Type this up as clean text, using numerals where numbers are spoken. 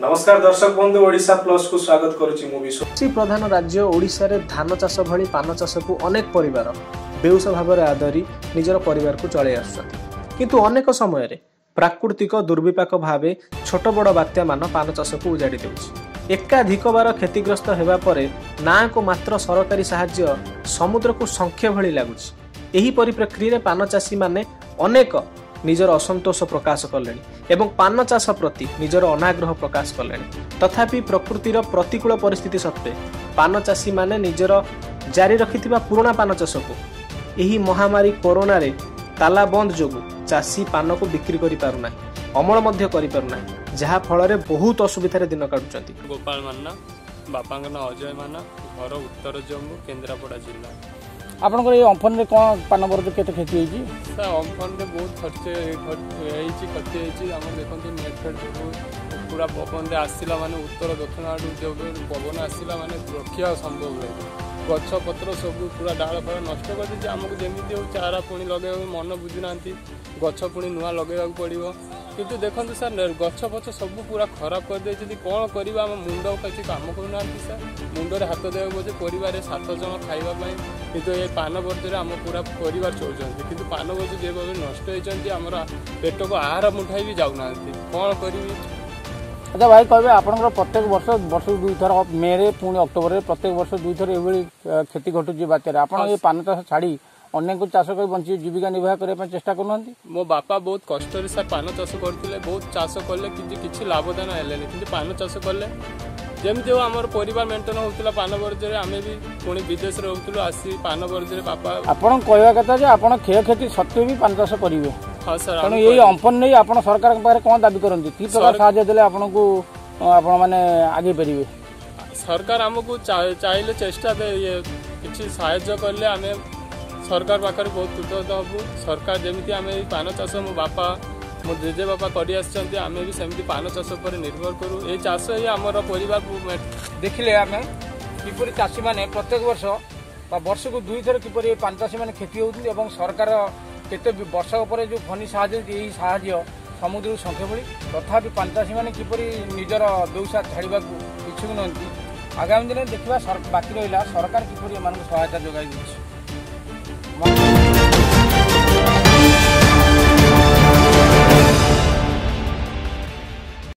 नमस्कार दर्शक बंधु ओडिशा प्लस को स्वागत करुछि। प्रधान राज्य ओडिशा रे धान चाष भली पान चाष को अनेक परिवार बेउस भाव आदरी निजर परिवार को चले आसुछथि, किंतु अनेक समय रे प्राकृतिक दुर्विपाक भावे छोट बड़ बात्या मान पान चाष को उजाड़ी देउछि। एकाधिक बार क्षतिग्रस्त हेबा परे ना को मात्र सरकारी सहाय्य समुद्र को संख्या भली लागुछि। एही परिप्रेक्षी रे पान चाषी माने अनेक निजर असंतोष प्रकाश कले एवं पान चाष प्रति निजर अनाग्रह प्रकाश कले। तथापि प्रकृतिर प्रतिकूल परिस्थिति सत्वे पान चाषी माने निजर जारी रखिथिबा पुराना पान चाष को एही महामारी कोरोना रे ताला बंद जोगु चाषी पान को बिक्री करि पारु नाही, अमल मध्य करि पारु नाही, जहा फल रे बहुत असुविधा रे दिन काटुचंती। गोपाल मानना बापा का नाम अजय मानना, घर उत्तर जम्मू केंद्रापड़ा जिला। आपन को ये अम्फन रे कोन पान बरद केते खेती होई छी? सर अम्फन रे बहुत खर्चे होई छी। हम देखते नेट फेट पूरा पवन रे आसीला माने उत्तर दक्षिण आडू जो पवन आसीला माने रखिया संभव नै। गछ पत्र सब पूरा डाळ फळ नष्ट कर दी। हमको जेमिति हो चारा पुणी लगे मन बुझी ना गछ पुणी नुआ लगे पड़ो, किंतु देखते सर गछ पछ सब पूरा खराब कर दे। कौन करवा मुंड किसी कम करूना सर, मुंडे हाथ देवा बोझे पर 7 जन खावाई, किंतु ये पान बर्जर आम पूरा पर चलुँच, कि पान बर्ज जो भाव नष्ट होती आम पेट को आहार मुठाई भी जाऊना। कौन करी अच्छा भाई कहते आप प्रत्येक वर्ष 2 थर मे पुणी अक्टोबर में प्रत्येक वर्ष 2 थर ये क्षति घटू बात्यार आपन ये पान चाष छाड़ अनेक चाष कर बंची जीविका निर्वाह करने चेष्टा करूँ। मो बापा बहुत कष्ट सर पान चाष करते, बहुत चाष कले कि लाभदान है कि पान चाष कले जमी हो आम पर मेन्टेन होता। पान बर्जर आम भी पुणी विदेश रोलू आसी पान बर्जर बापा आपन कहवा कथा जे आप क्षय क्षति सत्वे भी पान चाष करेंगे। हाँ सर तेणु यही अंपन नहीं आप सरकार पाखे कौन दाबी करती कि प्रकार साहय आपन को आपने आगे पारे? सरकार आमको चाहिए चेष्टा कि साहय कले आम सरकार पाखे बहुत कृतज्ञ हूँ। सरकार जमी आम पान चाष मो बापा मो जेजे बापा करें भी सेमती पान चाष पर निर्भर करूँ। ये चाष ही आम पर देखिले आम किपर चाषी मैंने प्रत्येक वर्ष वर्ष को 2 थर किपर पान चाषी मैंने क्षति होती और सरकार केते वर्षक पर जो फनी साहाय्य समुद्र संख्या तथापि पान चाषी मैंने किपर निजर व्यवसाय छाड़ा इच्छुक नहंती। आगामी दिन में देखा बाकी रहा सरकार किपर एम सहायता जोगाई।